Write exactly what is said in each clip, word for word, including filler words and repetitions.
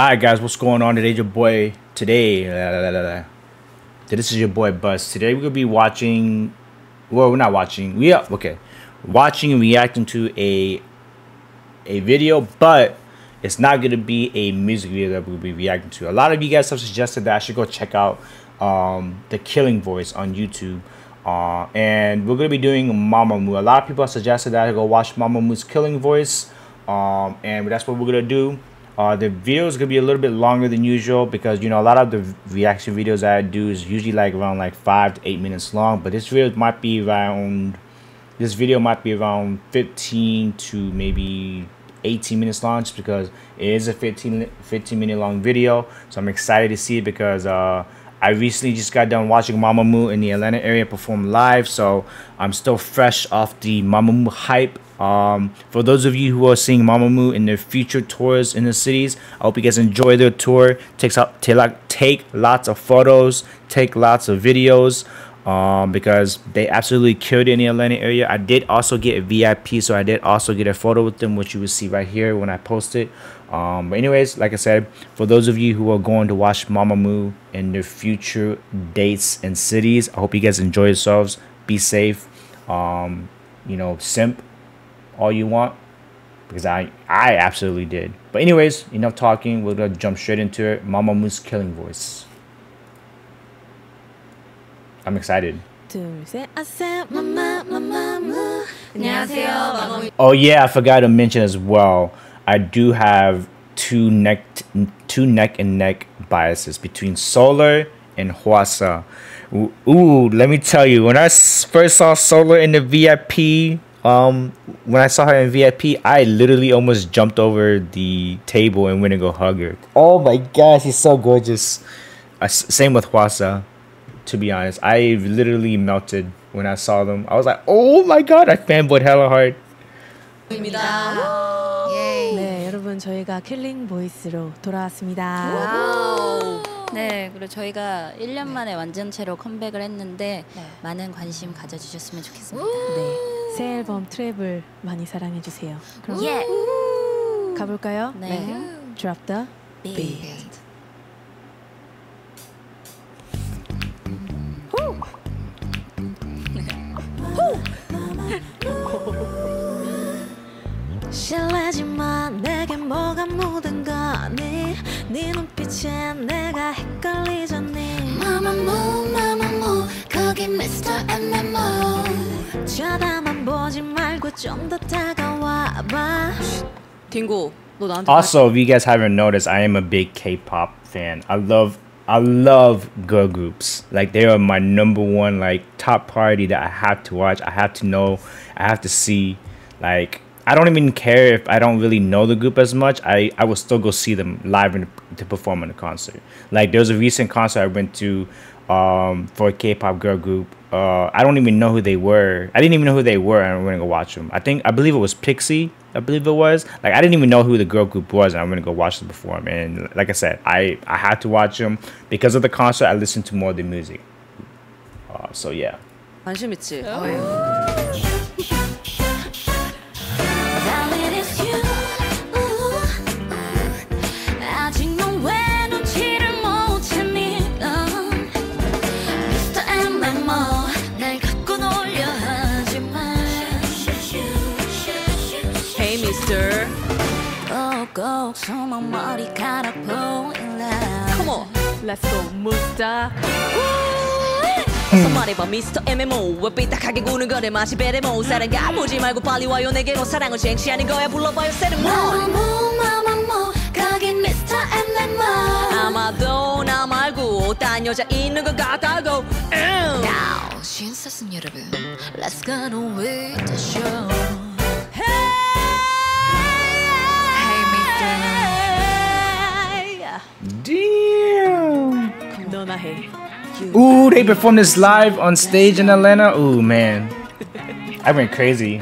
Alright guys, what's going on today? Your boy today. La, la, la, la. This is your boy Buzz. Today we're gonna be watching. Well, we're not watching. We are okay. Watching and reacting to a a video, but it's not gonna be a music video that we'll be reacting to. A lot of you guys have suggested that I should go check out um, the Killing Voice on YouTube. Uh, and we're gonna be doing Mamamoo. A lot of people have suggested that I go watch Mamamoo's Killing Voice. Um, and that's what we're gonna do. Uh, the video is gonna be a little bit longer than usual because, you know, a lot of the reaction videos that I do is usually like around like five to eight minutes long, but this video might be around this video might be around fifteen to maybe eighteen minutes long, just because it is a fifteen minute long video. So I'm excited to see it because uh, I recently just got done watching Mamamoo in the Atlanta area perform live, so I'm still fresh off the Mamamoo hype. Um, for those of you who are seeing Mamamoo in their future tours in the cities, I hope you guys enjoy their tour. Takes up, take lots of photos, take lots of videos, um, because they absolutely killed it in the Atlanta area. I did also get a V I P, so I did also get a photo with them, which you will see right here when I post it. Um, but anyways, like I said, for those of you who are going to watch Mamamoo in their future dates and cities, I hope you guys enjoy yourselves. Be safe. Um, you know, simp all you want, because I I absolutely did. But anyways, enough talking, we're gonna jump straight into it. Mamamoo's Killing Voice. I'm excited. Oh yeah, I forgot to mention as well, I do have two neck two neck and neck biases between Solar and Hwasa. Ooh, let me tell you, when I first saw Solar in the V I P, Um, when I saw her in V I P, I literally almost jumped over the table and went to go hug her. Oh my gosh, she's so gorgeous. Uh, same with Hwasa, to be honest. I literally melted when I saw them. I was like, oh my god, I fanboyed hella hard. 네, 여러분 저희가 킬링 보이스로 돌아왔습니다. 네, 그리고 저희가 일 년 만에 완전체로 컴백을 했는데 많은 관심 가져주셨으면 좋겠습니다. 네. 새 앨범 트래블 많이 사랑해 주세요. 그럼 yeah. 가볼까요? 네. 네. Drop the beat. 실례지만 내게 뭐가 묻은 거니? 네 눈빛에 내가 헷갈리잖니? Mamamoo, Mamamoo, 거기 미스터 엠 엠 오. 쳐다만 보지 말고 좀 더 다가와 봐. 딩고, 너 나한테. Also, if you guys haven't noticed, I am a big K-pop fan. I love, I love girl groups. Like they are my number one, like top priority that I have to watch. I have to know. I have to see. Like, I don't even care if I don't really know the group as much. I, I will still go see them live in, to perform in a concert. Like there was a recent concert I went to um, for a K-pop girl group. Uh, I don't even know who they were. I didn't even know who they were, and I went to go watch them. I think I believe it was Pixie. I believe it was. Like I didn't even know who the girl group was, and I went to go watch them perform. And like I said, I I had to watch them because of the concert. I listened to more of the music. Uh, so yeah. 관심 있지? Go to my body, gotta pull in love. Come on, let's go, Musta. Somebody but Mister 엠 엠 오. 왜 삐딱하게 구는 거래 마치 베레모. 사랑가 보지 말고 빨리 와요 내게로 사랑을 쟁취하는 거야 불러봐요 세레모. Mamamoo, Mamamoo, 거긴 미스터 엠 엠 오. 아마도 나 말고 딴 여자 있는 것 같다고. Now, 신사순 여러분, let's go with the show. Damn. Ooh, they performed this live on stage in Atlanta. Ooh, man, I went crazy.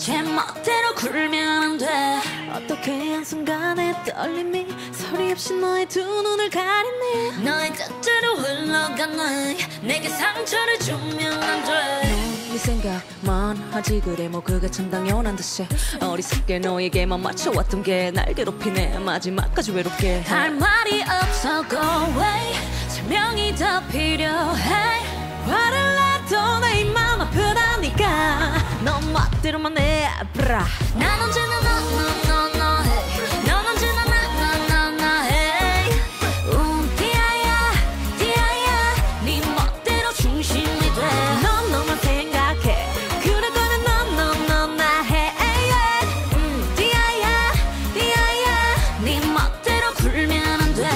제 멋대로 굴면 안 돼. 어떻게 한순간에 떨림이 소리 없이 너의 두 눈을 가리네. 너의 뜻대로 흘러가네. 내게 상처를 주면 안 돼. 네 생각만 하지 그래 뭐 그게 참 당연한 듯이 어리석게 너에게만 맞춰왔던 게 날 괴롭히네 마지막까지 외롭게. 할 말이 없어 go away 설명이 더 필요해. 화를 내도 내 맘 아프다니까 넌 멋대로만 해 브라. 난 언제나 너너너너 해. 넌 언제나 나나나나 해. 음 디아야 디아야 네 멋대로 중심이 돼. 넌 너만 생각해 그럴 거면 넌넌넌나 해. 음 디아야 디아야 네 멋대로 굴면 안 돼.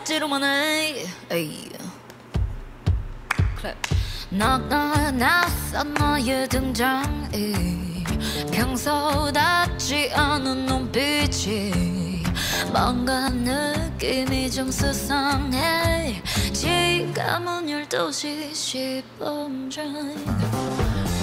멋대로만 해. 에이. 너가 낯선 너의 등장이 평소 닿지 않은 눈빛이 뭔가 느낌이 좀 수상해. 지금은 열두 시 십 분 전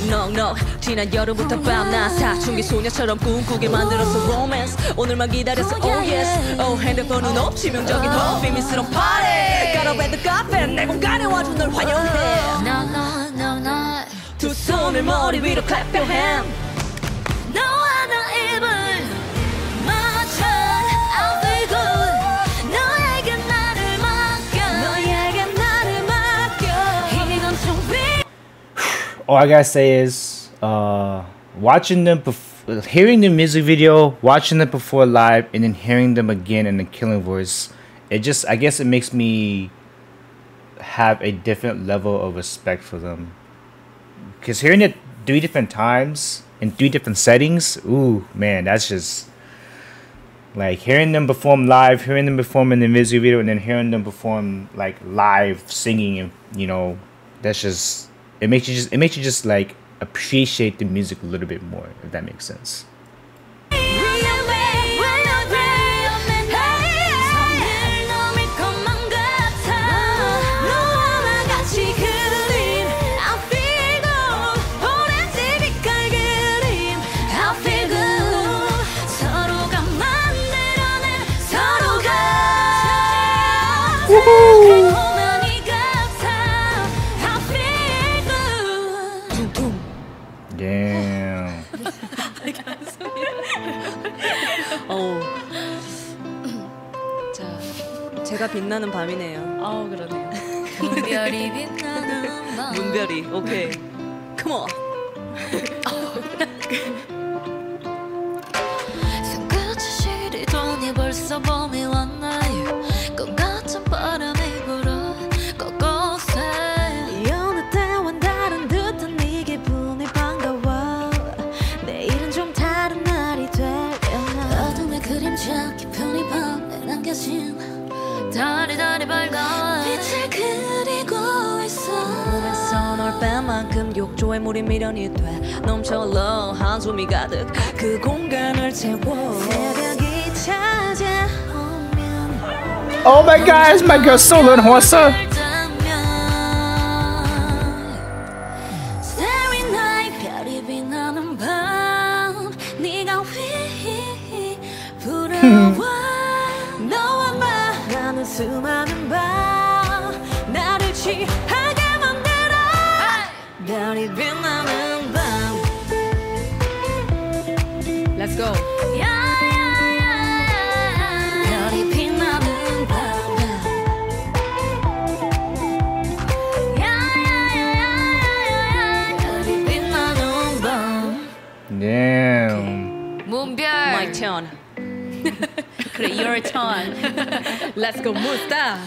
No no 지난 여름부터 밤낮 사춘기 소녀처럼 꿈꾸게 만들었어 romance. 오늘만 기다렸어 oh yes. Oh 핸드폰은 없지명적인 더 비밀스러운 party. 까라밴드 카페 내 공간에 와준 널 환영해. No no no no 두 손을 머리 위로 clap your hand. 너와 나 입을 맞춰 I'll be good. 너에게 나를 맡겨 너에게 나를 맡겨 이건 준비. All I gotta say is, uh, watching them, bef hearing the music video, watching them before live, and then hearing them again in the Killing Voice, it just, I guess it makes me have a different level of respect for them. Because hearing it three different times, in three different settings, ooh, man, that's just, like, hearing them perform live, hearing them perform in the music video, and then hearing them perform, like, live singing, and you know, that's just... It makes you just it makes you just like appreciate the music a little bit more, if that makes sense. Woohoo! Damn. 어. 자, 제가 빛나는 밤이네요. 아우 그러네요. 문별이 빛나는 밤. 문별이. 오케이. Come on. 손끝이 시리더니 벌써 봄이 왔나요? 꽃 같은 바람이 불어 곳곳에. 달이 달이 밝아 빛을 그리고 있어. 몸에서 널 뺀 만큼 욕조에 물이 미련이 돼 넘쳐 흘러 한숨이 가득 그 공간을 채워. 새벽이 찾아오면 Oh my God, it's my girl Solar and Hwasa. Starry night, 별이 빛나는 밤 네가 휘 부러워. 수많은 밤 나를 취하게 만들어 별이 빛나는 밤. Let's go. 별이 빛나는 밤 별이 빛나는 밤. Damn. 문별. My turn. 그래, your turn. Let's go, 무스타.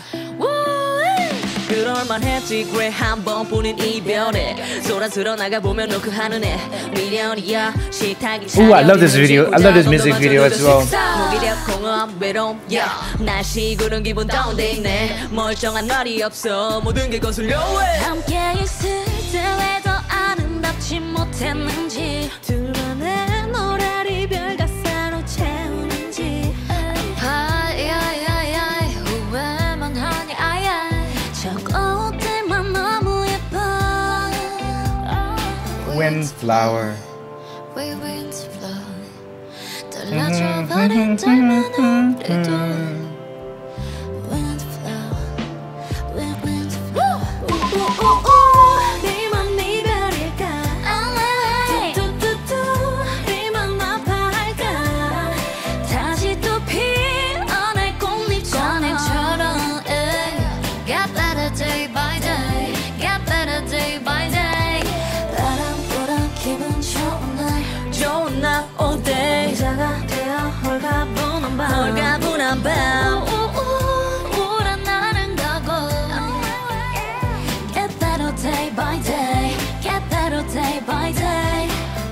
그럴만 했지, 그래, 한 번뿐인 이별에. 소란스러 나가보면 놓고 하는 애. 미련이야, 식탁이 차려. Ooh, I love this video. I love this music video as well. 무기력, 공허함, 외로움, yeah. 날씨 구름 기분 다운돼 있네. 멀쩡한 날이 없어, 모든 게 거슬려 해. 함께 있을 때 왜 더 아름답지 못했는지. 둘만의 노래를 이별과 사로 채우는지. Wind flower.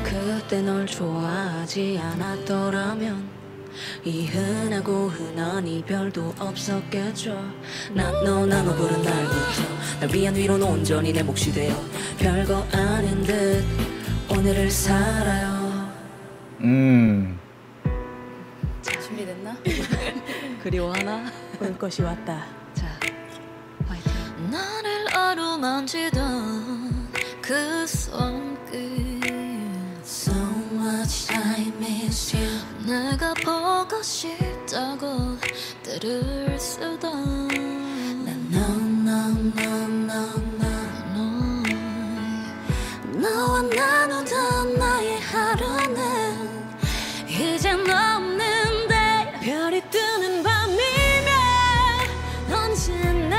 그때 널 좋아하지 않았더라면 이 흔하고 흔한 이별도 없었겠죠. 난 너 난 너 부른 날부터 날 위한 위로는 온전히 내 몫이 되어 별거 아닌 듯 오늘을 살아요. 음 준비됐나? 그리워하나? 올 것이 왔다. 자 화이팅. 나를 어루만지던 그 손끝 I miss you. 내가 보고 싶다고 들을 수던 No no no no no no. 너와 나누던 나의 하루는 이젠 없는데 별이 뜨는 밤이면 언제나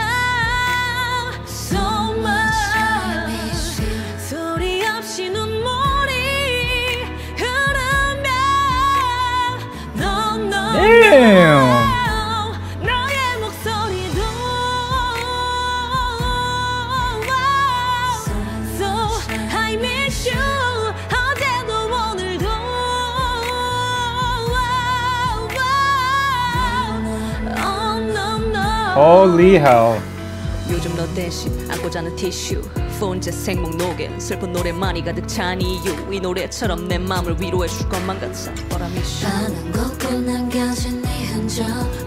Holy hell. 요즘 너 대신 안고 자는 티슈 혼자 생목 녹인 슬픈 노래만이 가득 찬 이유 이 노래처럼 내 맘을 위로해 줄 것만 같아. 많은 것도 남겨진 네 흔적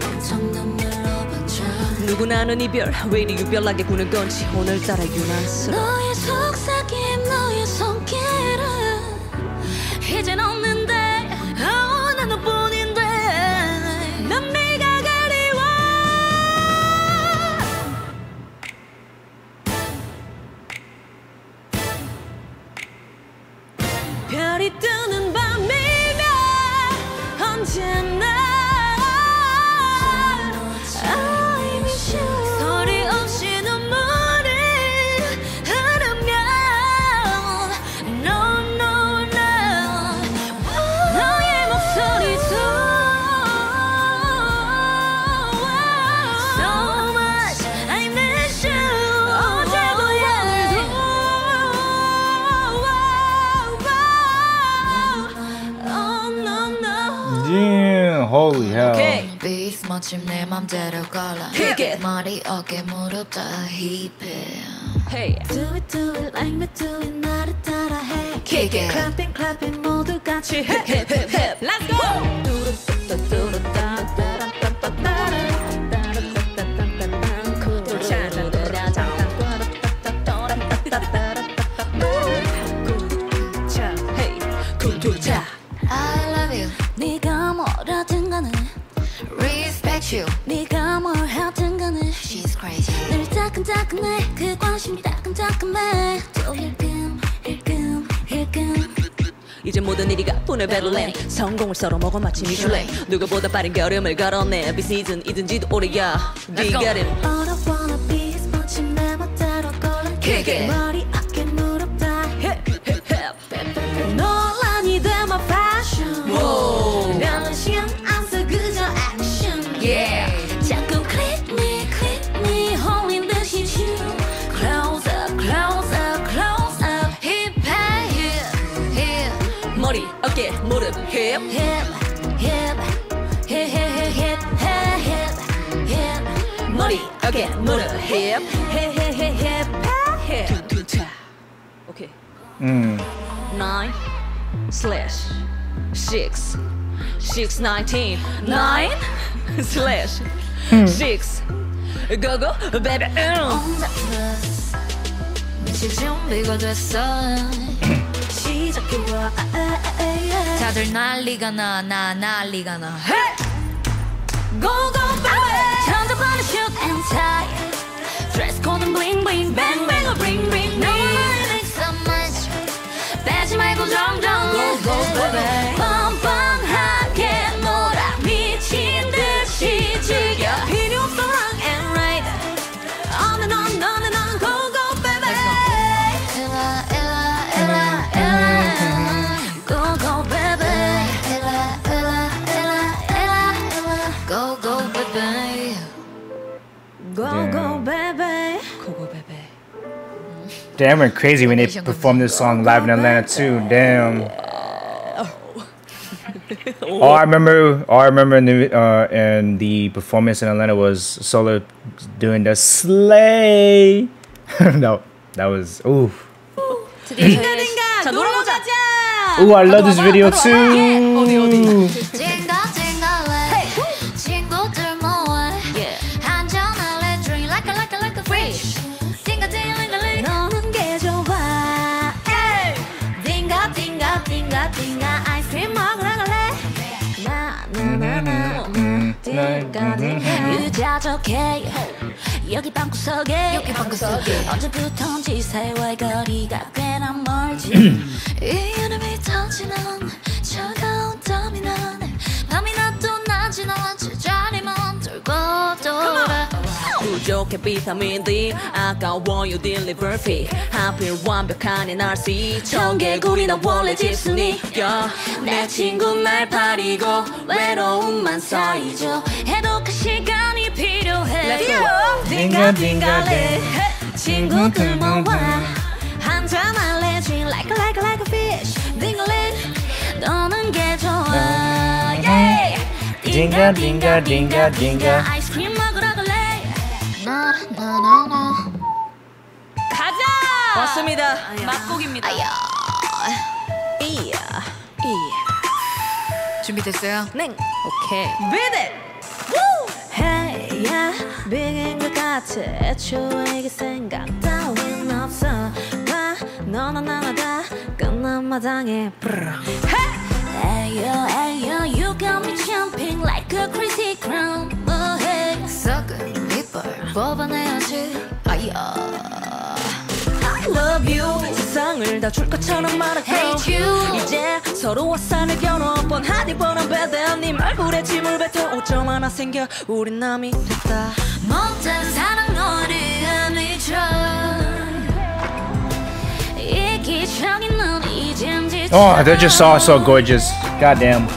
엄청난 물어봤자 누구나는 이별 왜 이리 유별나게 구는 건지 오늘따라 유난스러워. 너의 속삭임 너의 손길은 이젠 없는데 어, 난 너뿐인데 난 네가 그리워. 별이 뜨는 밤이면 언제나 Holy hell. Okay. Beef, 마침 내 맘대로 걸라. 머리, 어깨, 무릎 다 힙해. Hey. Do it, do it, like me, do it, 나를 따라해. Kick it. Clapping, clapping, 모두 같이 hip, hip, hip, hip. Let's go. 뚜루뚜뚜, 뚜루따, 따라따따따라. 따라따따따따따. 뚜루따따따따. 뚜루따따따따따. 굿차. Hey. 굿차. I love you. 네가 뭐라든 간에 Respect you. 네가 뭘 하든 간에 She's crazy. 늘 따끈따끈해 그 관심이 따끈따끈해 또 힐끔 힐끔 힐끔 이제 모든 일이 가뿐해 배틀랜 성공을 서로 먹어 마치 미슐랭 누구보다 빠른 걸음을 걸어내 비시즌 이든지도 오래야 네가 All I wanna be is 마침 내 멋대로 걸어 Kick it. 머리 어깨 무릎 다 Hip hip hip 논란이 돼 my fashion. Whoa. Yeah. 자꾸 click me, click me, holding the shoe. Close up, close up, close up. Hip, hip, hip. 머리, 어깨, 무릎, hip, hip, hip, hip, hip, hip, hip, hip. 머리, 어깨, 무릎, hip, hip, hip, hip, hip. 두, 두, 차. Okay. 음. Nine slash six six nineteen nine. Slash hmm. Six Go go baby On the bus 미칠 준비가 됐어 기적이 와 다들 난리가 나 나 난리가 나 Hey! Go go baby 잠도 반에 shoot and tie Dress code은 bling bling bang bang or bring bring me No one likes so much 빼지 말고 정정 Go go baby 뻔뻔하게 놀아 미친 듯이 즐겨 필요 없어 wrong and right On and on on and on Go go baby Ella Ella Ella Ella Go go baby Ella Ella Ella Ella Ella Go go baby Go go baby Go go baby Damn, went crazy when they performed this song live in Atlanta too. Damn. All I remember, all I remember in the, uh, in the performance in Atlanta was Solar doing the slay. No, that was ooh. Ooh, I love this video too. 유자적해 여기 방구석에 여기 방구석에 언제부턴지 세월 거리가 꽤나 멀지 이 여름이 터지는 차가운 땀이 나네 밤이 낮도 낮이 나 제자리만 돌고 돌아 부족해 비타민 D 아까워 you deliver fee 하필 완벽한 엔알씨 청개구리 나 원래 집순이 내 친구 날파리고 외로움만 쌓이죠 해독할 시간이 필요해 딩가딩가래 친구들 모아 한잔할래 Drink like a like a like a fish 딩글린 너는 게 좋아 딩가딩가딩가딩가 아이스크림 먹으러 갈래 나나나나 가자! 왔습니다. 막곡입니다. 이야 이야 준비됐어요? 네. 오케이. 비데. 헤야 비긴 것 같아. 애초에 이게 생각 따윈 없어. 나 너나 나나 다 끝난 마당에. Hey yo, hey yo, you got me jumping like a crazy crown. Oh hey, sucker, nipper, 뽑아내야지. 아야. I love you. 세상을 다 줄 것처럼 말해. Hate you. 이제 서로와 산을 겨눠 뻔하디 뻔한 배대한 님 얼굴에 짐을 뱉어 오점 하나 생겨 우린 남이 됐다. 못된 사랑 너를 안 잊어. 이기적인 넌 이젠 지쳐. Oh, they're just all so gorgeous. Goddamn.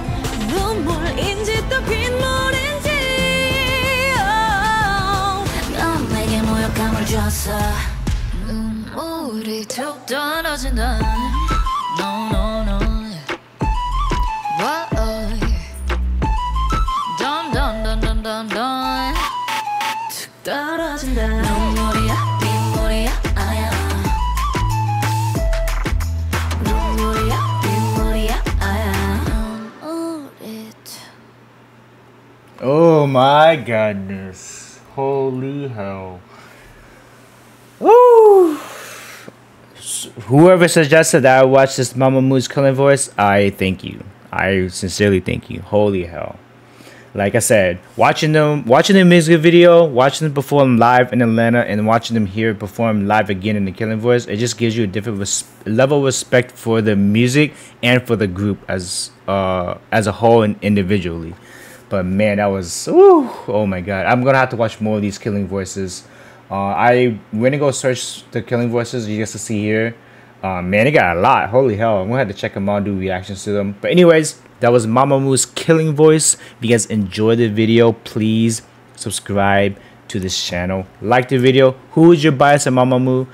Oh my goodness. Holy hell. Woo! Whoever suggested that I watch this Mamamoo's Killing Voice, I thank you. I sincerely thank you. Holy hell. Like I said, watching them, watching the music video, watching them perform live in Atlanta, and watching them here perform live again in the Killing Voice, it just gives you a different res level of respect for the music and for the group as uh, as a whole and individually. But man, that was ooh, oh my god! I'm gonna have to watch more of these Killing Voices. Uh, I went to go search the Killing Voices you guys can see here. Uh, man, they got a lot. Holy hell! I'm gonna have to check them out, do reactions to them. But anyways. That was Mamamoo's Killing Voice. If you guys enjoyed the video, please subscribe to this channel. Like the video. Who is your bias at Mamamoo?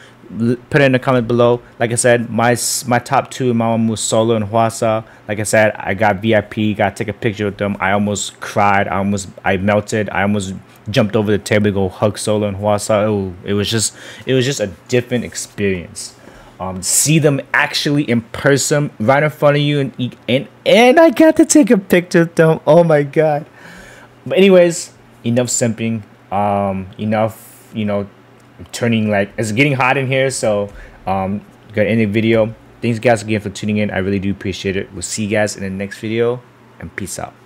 Put it in the comment below. Like I said, my my top two in Mamamoo, Solar and Hwasa. Like I said, I got V I P. Got to take a picture with them. I almost cried. I almost I melted. I almost jumped over the table to go hug Solar and Hwasa. Ooh, it was just it was just a different experience. Um, see them actually in person right in front of you and and and I got to take a picture of them. Oh my god. But anyways, enough simping, um enough, you know, turning like it's getting hot in here, so um gonna end the video. Thanks guys again for tuning in. I really do appreciate it. We'll see you guys in the next video, and peace out.